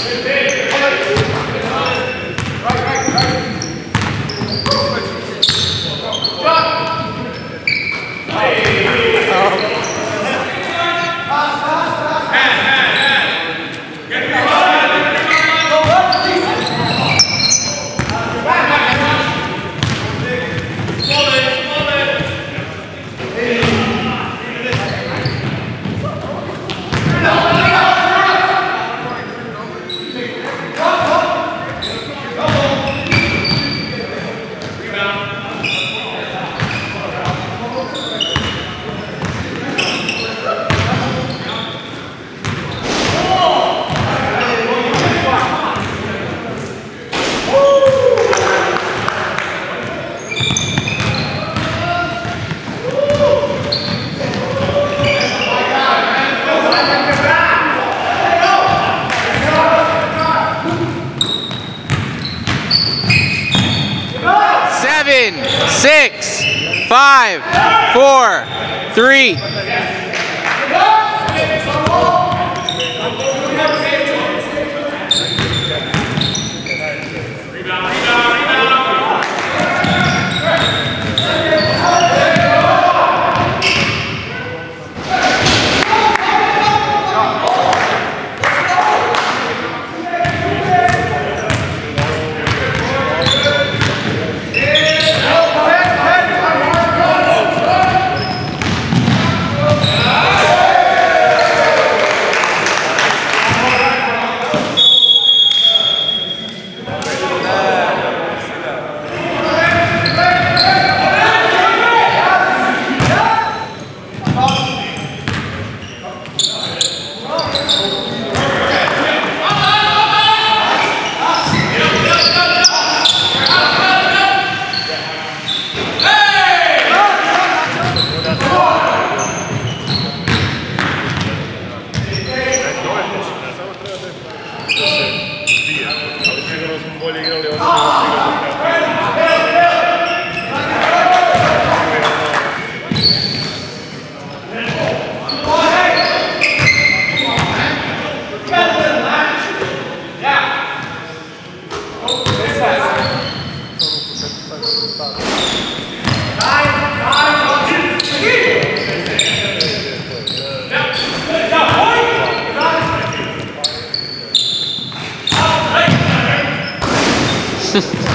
6, 5, 4, 3.